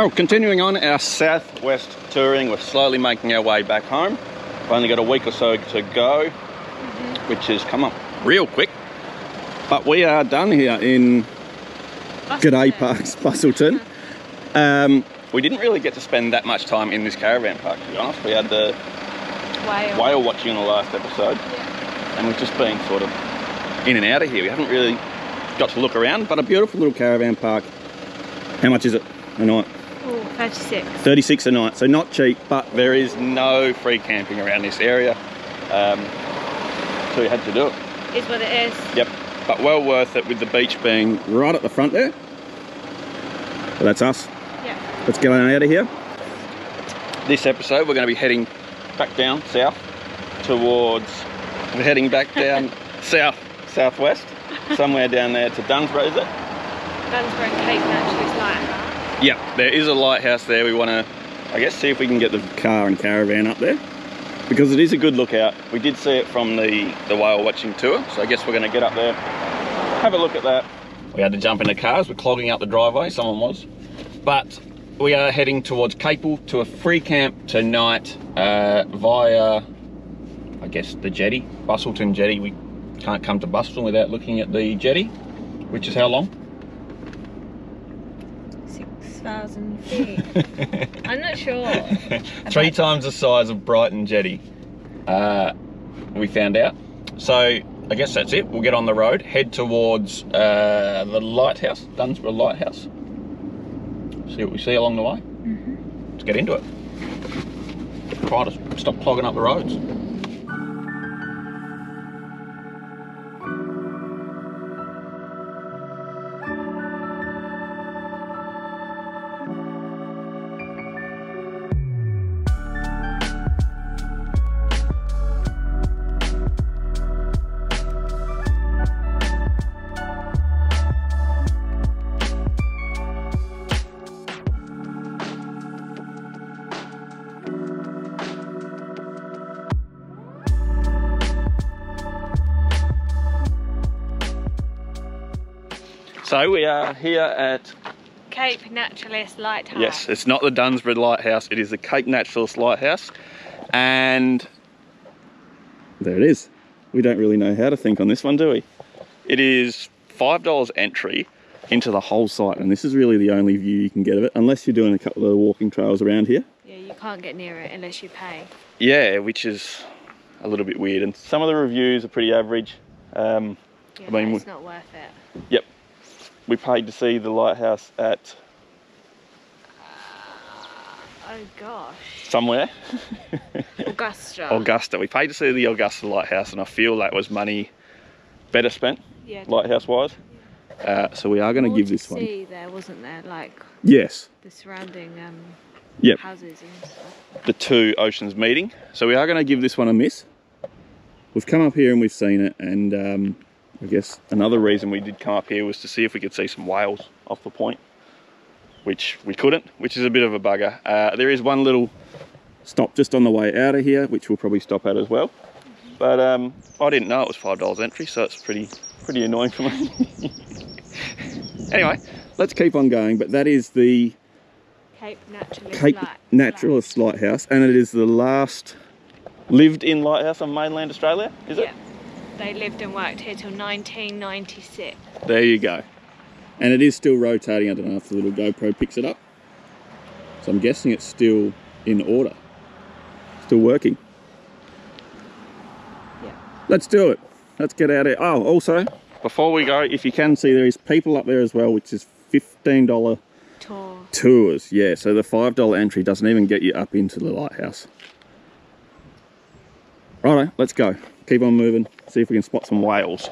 Well, continuing on our southwest touring, we're slowly making our way back home. We've only got a week or so to go, which has come up real quick. But we are done here in G'day Parks, Busselton. We didn't really get to spend that much time in this caravan park, to be honest. We had the whale watching in the last episode, and we've just been sort of in and out of here. We haven't really got to look around, but a beautiful little caravan park. How much is it a night? Ooh, 36. 36 a night, so not cheap, but there is no free camping around this area, so you had to do it. Is what it is. Yep, but well worth it, with the beach being right at the front there. Well, that's us. Yeah. Let's get on out of here. This episode, we're going to be heading back down south towards. We're heading back down southwest, somewhere down there to Dunsborough, is it? Dunsborough and Cape Naturaliste Lighthouse. Yeah, there is a lighthouse there. We want to, I guess, see if we can get the car and caravan up there, because it is a good lookout. We did see it from the whale watching tour, so I guess we're going to get up there, have a look at that. We had to jump in the cars. We're clogging up the driveway, someone was. But we are heading towards Capel to a free camp tonight via, I guess, the jetty, Busselton Jetty. We can't come to Busselton without looking at the jetty, which is how long? 6,000 feet. I'm not sure. Three times the size of Brighton Jetty, we found out. So I guess that's it. We'll get on the road, head towards the lighthouse, Dunsborough Lighthouse. See what we see along the way. Let's get into it. Try to stop clogging up the roads. So we are here at Cape Naturaliste Lighthouse. Yes, it's not the Dunsborough Lighthouse, it is the Cape Naturaliste Lighthouse. And there it is. We don't really know how to think on this one, do we? It is $5 entry into the whole site, and this is really the only view you can get of it, unless you're doing a couple of walking trails around here. Yeah, you can't get near it unless you pay. Yeah, which is a little bit weird. And some of the reviews are pretty average. Yeah, I mean, it's not worth it. Yep. We paid to see the lighthouse at... oh gosh. Somewhere. Augusta. Augusta. We paid to see the Augusta Lighthouse, and I feel that was money better spent, yeah, lighthouse-wise. Yeah. So we are going to give this one. More to see there, wasn't there? Like, yes. The surrounding houses and stuff. The two oceans meeting. So we are going to give this one a miss. We've come up here and we've seen it, and... I guess another reason we did come up here was to see if we could see some whales off the point, which we couldn't, which is a bit of a bugger. There is one little stop just on the way out of here, which we'll probably stop at as well. But I didn't know it was $5 entry, so it's pretty annoying for me. Anyway, let's keep on going, but that is the Cape Naturaliste Lighthouse, and it is the last lived-in lighthouse on mainland Australia, is it? Yeah. They lived and worked here till 1996. There you go. And it is still rotating. I don't know if the little GoPro picks it up. So I'm guessing it's still in order. Still working. Yeah. Let's do it. Let's get out of here. Oh, also, before we go, if you can see, there is people up there as well, which is $15 tours. Yeah, so the $5 entry doesn't even get you up into the lighthouse. Righto, let's go. Keep on moving, see if we can spot some whales.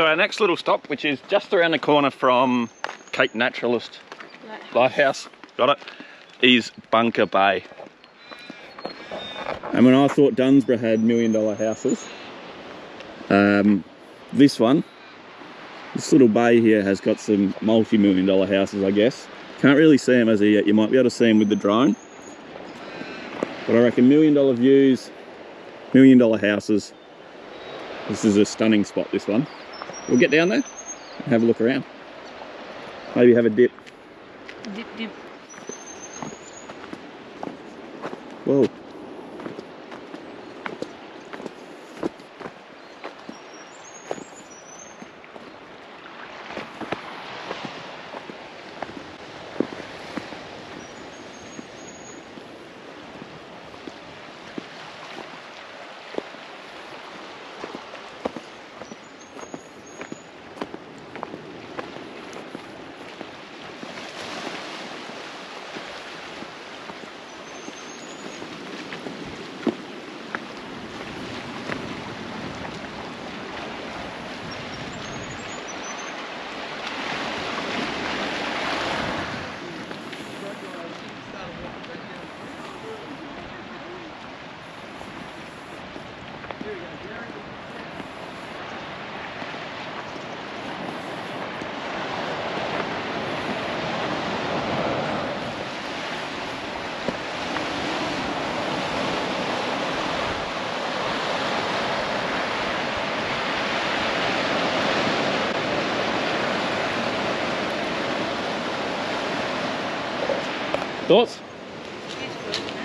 So our next little stop, which is just around the corner from Cape Naturaliste Lighthouse, got it, is Bunker Bay. And when I thought Dunsborough had $1 million houses, this little bay here has got some multi-million-dollar houses, I guess. Can't really see them as of yet. You might be able to see them with the drone. But I reckon $1 million views, $1 million houses. This is a stunning spot, this one. We'll get down there and have a look around. Maybe have a dip. Dip, dip. Whoa. Thoughts?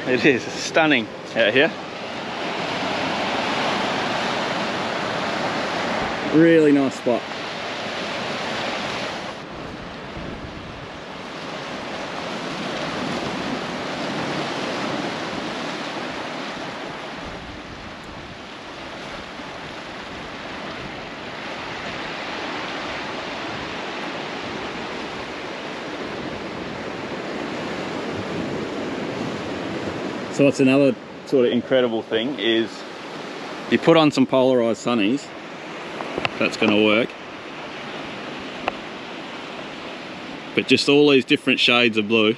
It is stunning out here. Really nice spot. So that's another sort of incredible thing is you put on some polarized sunnies, that's going to work. But just all these different shades of blue.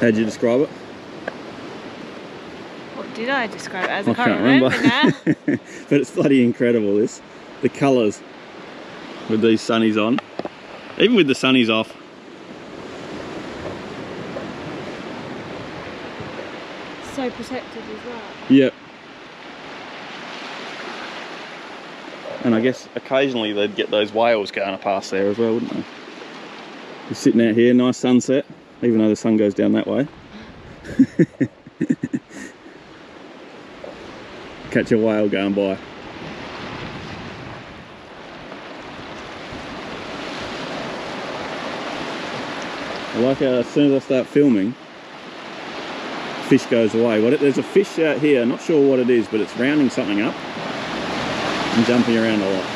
How'd you describe it? What did I describe it as? I can't remember now. But it's bloody incredible, this. The colors with these sunnies on, even with the sunnies off. So protected as well. Yep. And I guess occasionally they'd get those whales going past there as well, wouldn't they? We're sitting out here, nice sunset, even though the sun goes down that way. Catch a whale going by. I like how as soon as I start filming, fish goes away. There's a fish out here, not sure what it is, but it's rounding something up and jumping around a lot.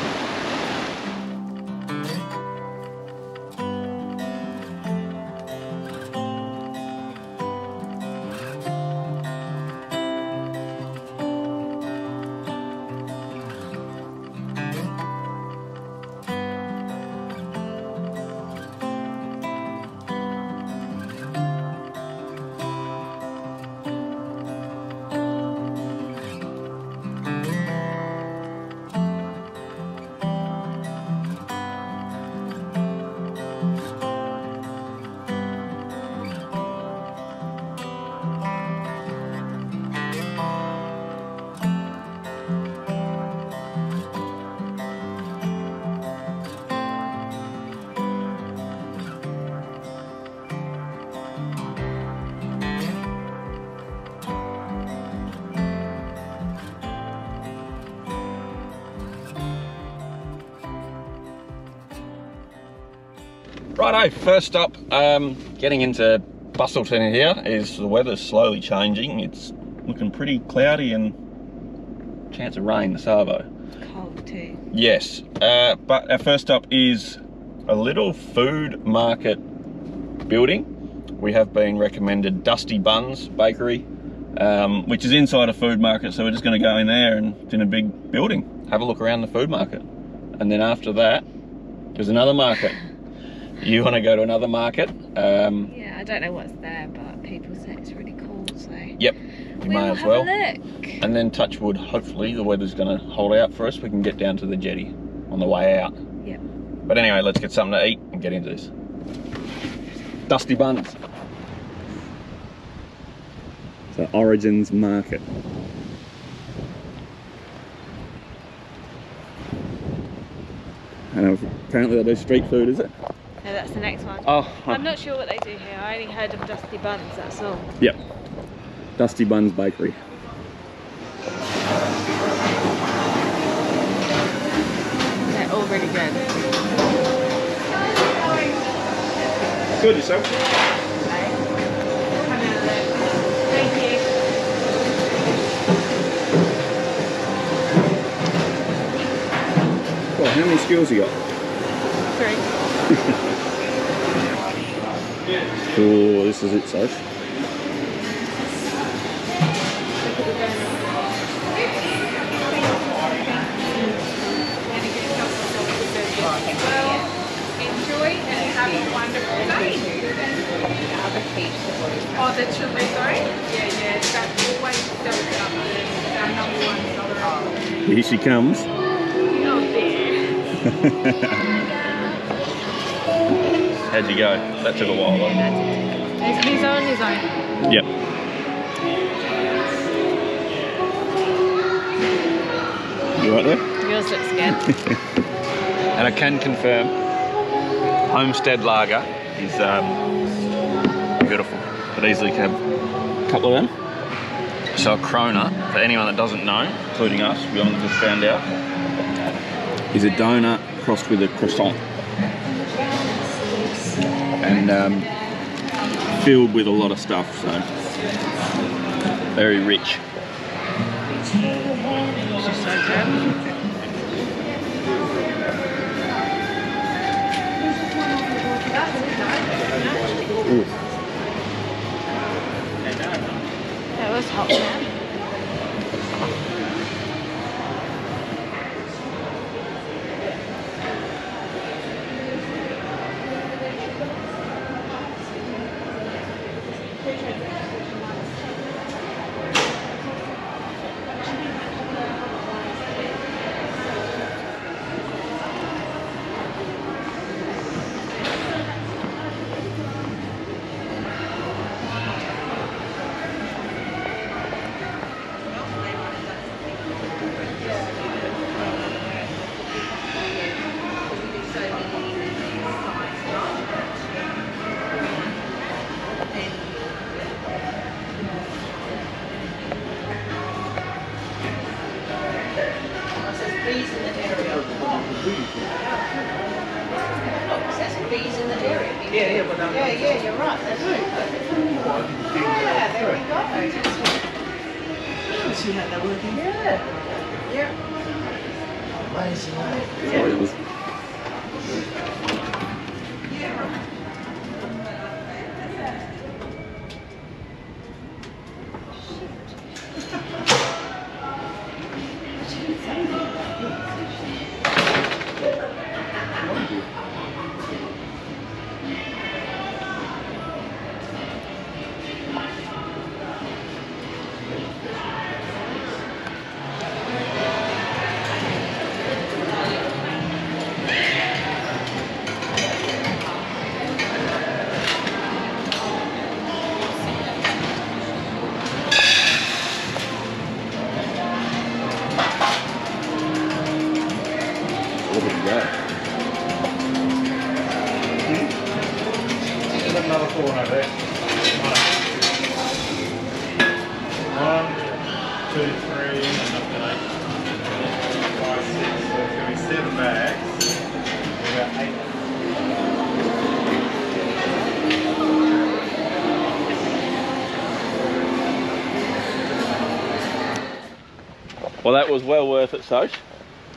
Righto, first up, getting into Busselton here is the weather's slowly changing. It's looking pretty cloudy and chance of rain this arvo. Cold too. Yes, but our first stop is a little food market building. We have been recommended Dusty Buns Bakery, which is inside a food market, so we're just going to go in there and it's in a big building. have a look around the food market. And then after that, there's another market. You want to go to another market? Yeah, I don't know what's there, but people say it's really cool, so... Yep, we might as well. Have a look. And then touch wood, hopefully the weather's going to hold out for us. We can get down to the jetty on the way out. Yep. But anyway, let's get something to eat and get into this. Dusty Buns. So Origins Market. And apparently they do street food, is it? No, that's the next one. Oh, I'm not sure what they do here. I only heard of Dusty Buns, that's all. Yep. Dusty Buns Bakery. They're all really good. Good, yourself? Thank you. Well, how many skills you got? 3. Oh, this is it, Sophie. Enjoy and have a wonderful night. Oh, the chorizo? Yeah, that's always so good. Here she comes. How'd you go? That took a while. He's on his own. Yep. You right there? Yours looks good. And I can confirm, Homestead Lager is beautiful, but easily can have a couple of them. So a Krona, for anyone that doesn't know, including us, we only just found out, is a donut crossed with a croissant and filled with a lot of stuff, so very rich. This is so good. That was hot, man. Well, that was well worth it, Soch.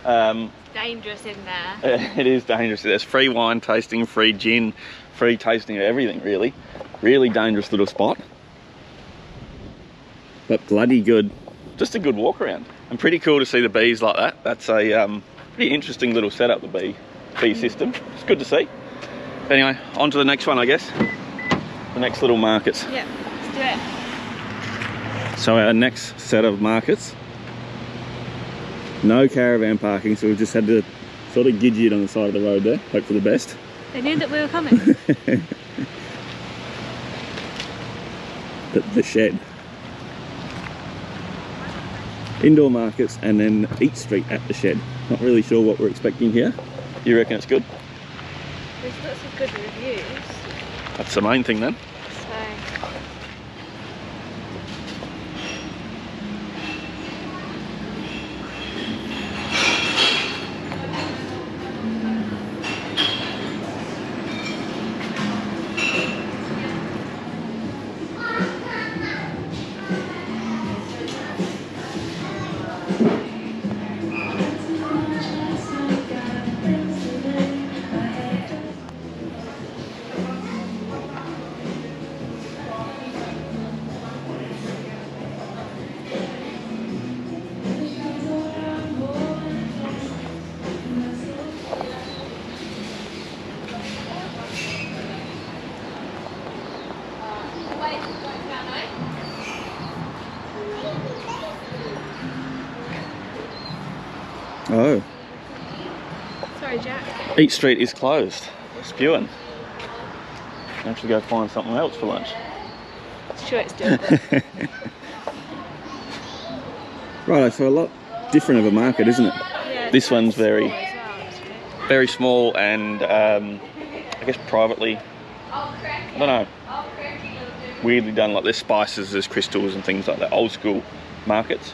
It's dangerous in there. It is dangerous. There's free wine tasting, free gin, free tasting of everything, really. Really dangerous little spot. But bloody good. Just a good walk around. And pretty cool to see the bees like that. That's a pretty interesting little setup, the bee system. It's good to see. Anyway, on to the next one, I guess. The next little markets. Yeah, let's do it. So our next set of markets. No caravan parking, so we've just had to sort of gidgy it on the side of the road there. Hope for the best. They knew that we were coming. The shed. Indoor markets and then Eat Street at the shed. Not really sure what we're expecting here. You reckon it's good? There's lots of good reviews. That's the main thing then. So. Oh. Sorry, Jack. Eat Street is closed. Spewing. I have to go find something else for lunch. It's sure it's doing it. Righto, so a lot different of a market, isn't it? Yeah, this one's very, very small and I guess privately, I don't know, weirdly done. Like there's spices, there's crystals and things like that, old school markets,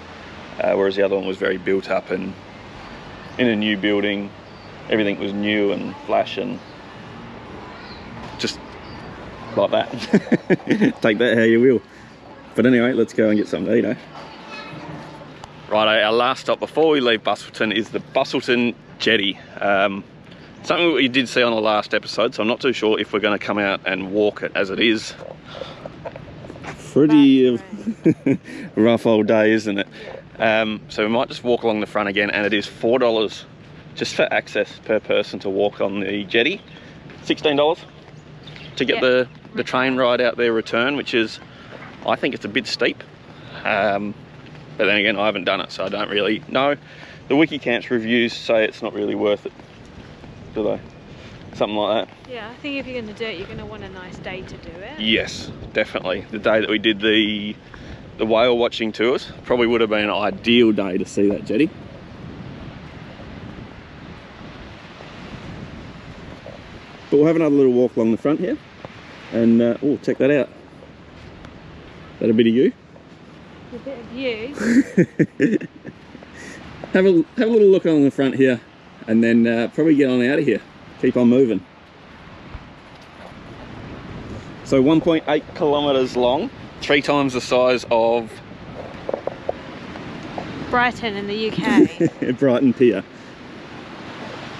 whereas the other one was very built up and in a new building, everything was new and flash and just like that. Take that how you will. But anyway, let's go and get something to eat, eh? Righto, our last stop before we leave Busselton is the Busselton Jetty. Something we did see on the last episode, so I'm not too sure if we're going to come out and walk it as it is. Pretty rough old day, isn't it? So we might just walk along the front again, and it is $4 just for access per person to walk on the jetty. $16 to get the train ride out there return, which is, I think it's a bit steep. But then again, I haven't done it, so I don't really know. The WikiCamps reviews say it's not really worth it, do they? Something like that. Yeah, I think if you're going to do it, you're going to want a nice day to do it. Yes, definitely. The day that we did the whale watching tours probably would have been an ideal day to see that jetty. But we'll have another little walk along the front here, and oh, check that out. That a bit of you? A bit of you. Have a little look along the front here, and then probably get on out of here. Keep on moving. So 1.8 kilometers long, 3 times the size of Brighton in the UK. Brighton Pier.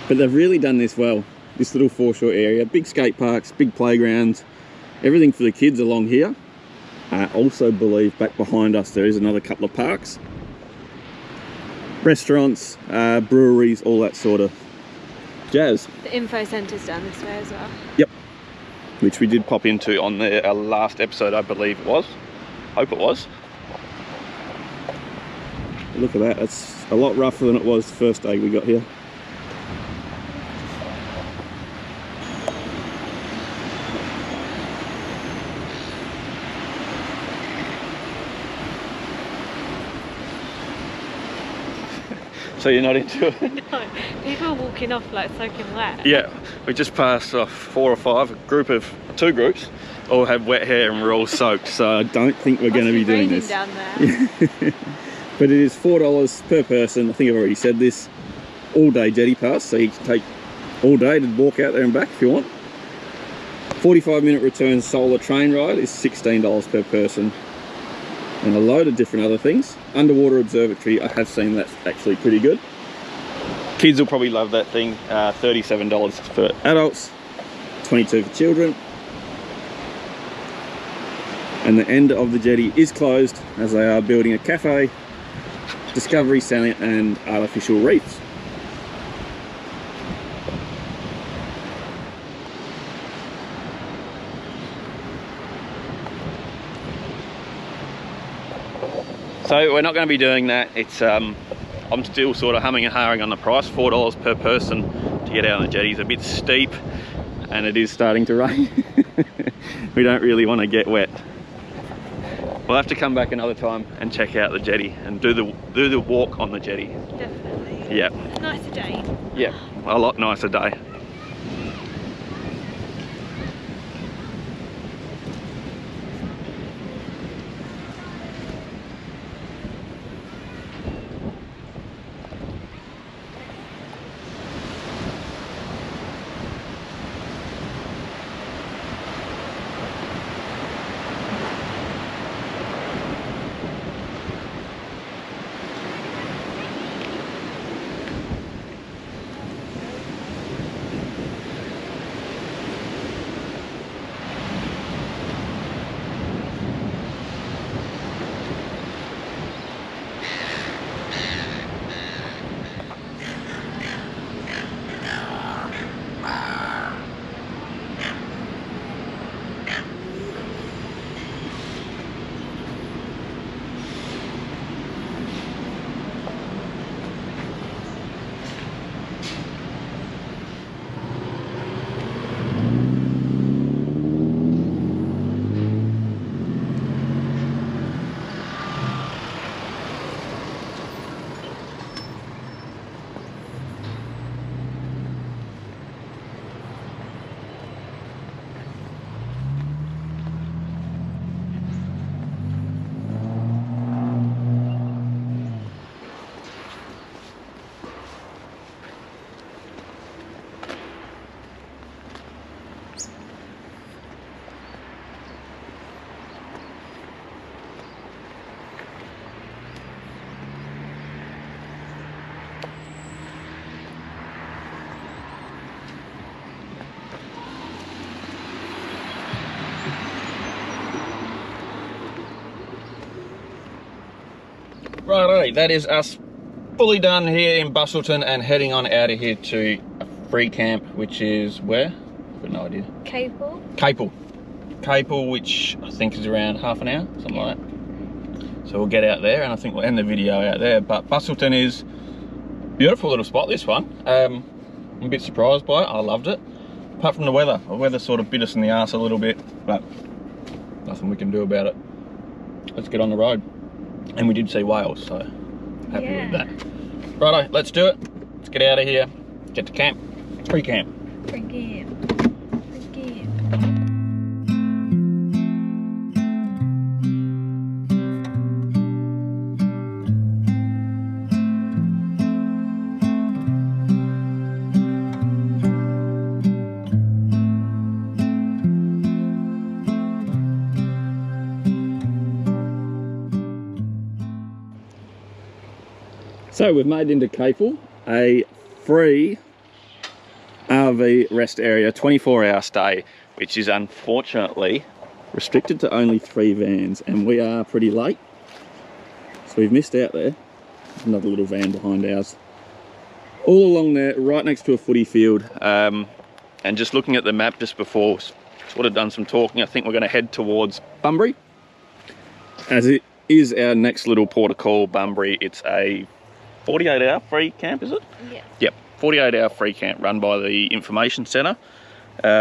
But they've really done this well. This little foreshore area, big skate parks, big playgrounds, everything for the kids along here. I also believe back behind us there is another couple of parks, restaurants, breweries, all that sort of jazz. The info centre's down this way as well. Yep. Which we did pop into on our last episode, I believe it was. Hope it was. Look at that. That's a lot rougher than it was the first day we got here. So you're not into it? No, people are walking off like soaking wet. Yeah, we just passed off 4 or 5, a group of 2 groups, all have wet hair and we're all soaked, so I don't think we're going to be doing this. Down there. But it is $4 per person, I think I've already said this, all day jetty pass, so you can take all day to walk out there and back if you want. 45-minute return solar train ride is $16 per person. And a load of different other things. Underwater observatory, I have seen that's actually pretty good. Kids will probably love that thing. $37 for adults, $22 for children. And the end of the jetty is closed as they are building a cafe Discovery Salient and Artificial Reefs. So we're not going to be doing that. It's I'm still sort of humming and hawing on the price. $4 per person to get out on the jetty is a bit steep, and it is starting to rain. We don't really want to get wet. We'll have to come back another time and check out the jetty and do the walk on the jetty. Definitely. Yeah. Nicer day. Yeah, a lot nicer day. Righto, that is us fully done here in Busselton and heading on out of here to a free camp, which is where? I've got no idea. Capel, which I think is around half an hour, something like that. So we'll get out there and I think we'll end the video out there. But Busselton is a beautiful little spot, this one. I'm a bit surprised by it. I loved it. Apart from the weather. The weather sort of bit us in the arse a little bit, but nothing we can do about it. Let's get on the road. And we did see whales, so happy with that. Righto, let's do it. Let's get out of here. Get to camp. Pre-camp. So we've made into Capel, a free RV rest area, 24-hour stay, which is unfortunately restricted to only 3 vans, and we are pretty late, so we've missed out there. There's another little van behind ours. All along there, right next to a footy field, and just looking at the map just before, sort of done some talking, I think we're going to head towards Bunbury, as it is our next little port of call, Bunbury. It's a 48-hour free camp, is it? Yeah. Yep, 48-hour free camp run by the Information Centre.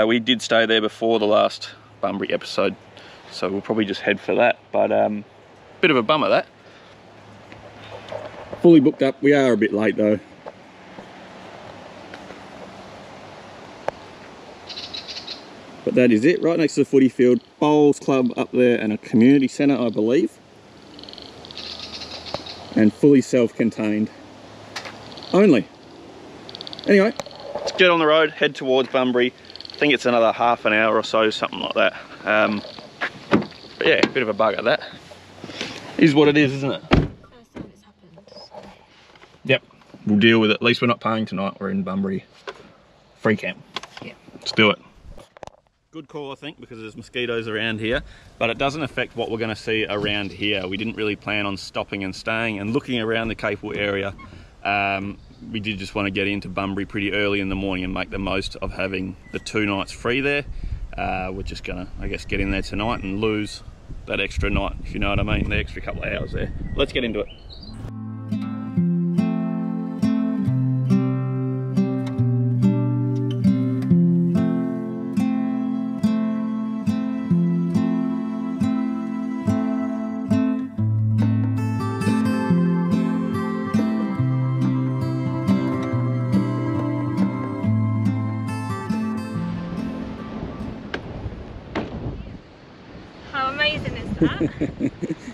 We did stay there before the last Bunbury episode, so we'll probably just head for that. But bit of a bummer that. Fully booked up. We are a bit late though. But that is it. Right next to the footy field, bowls club up there, and a community centre, I believe. And fully self-contained only. Anyway, let's get on the road, head towards Bunbury. I think it's another half an hour or so, something like that. But yeah, a bit of a bugger that. Is what it is, isn't it? First time it's happened. Yep, we'll deal with it. At least we're not paying tonight, we're in Bunbury. Free camp. Yeah. Let's do it. Good call, I think, because there's mosquitoes around here, but it doesn't affect what we're going to see around here. We didn't really plan on stopping and staying and looking around the Capel area. We did just want to get into Bunbury pretty early in the morning and make the most of having the 2 nights free there. We're just gonna, I guess, get in there tonight and lose that extra night, if you know what I mean, the extra couple of hours there. Let's get into it.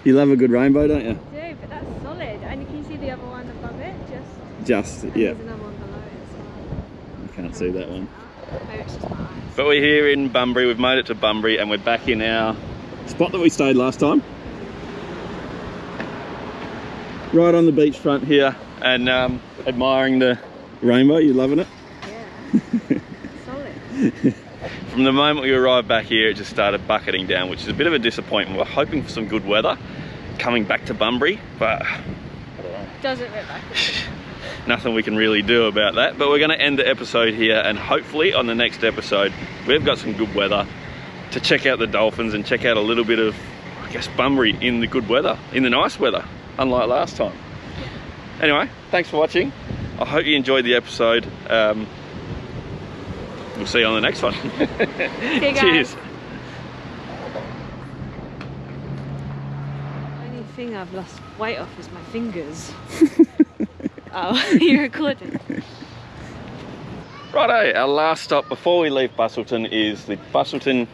You love a good rainbow, don't you? I do, but that's solid. And you can see the other one above it, just yeah. There's another one below it as well. I can't see that one. Maybe it's just my eyes. But we're here in Bunbury. We've made it to Bunbury, and we're back in our spot that we stayed last time. Right on the beachfront here, and admiring the rainbow. You loving it? Yeah. Solid. From the moment we arrived back here, it just started bucketing down, which is a bit of a disappointment. We're hoping for some good weather coming back to Bunbury, but I don't know. Doesn't rip back. Nothing we can really do about that. But we're going to end the episode here, and hopefully on the next episode we've got some good weather to check out the dolphins and check out a little bit of, I guess, Bunbury in the good weather, in the nice weather, unlike last time. Anyway, thanks for watching. I hope you enjoyed the episode. We'll see you on the next one. See you guys. Cheers. The only thing I've lost weight off is my fingers. Oh, you recorded. Righto, our last stop before we leave Busselton is the Busselton...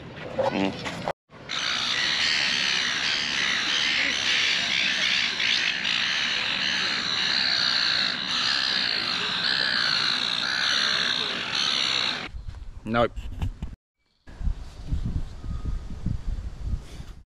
Nope.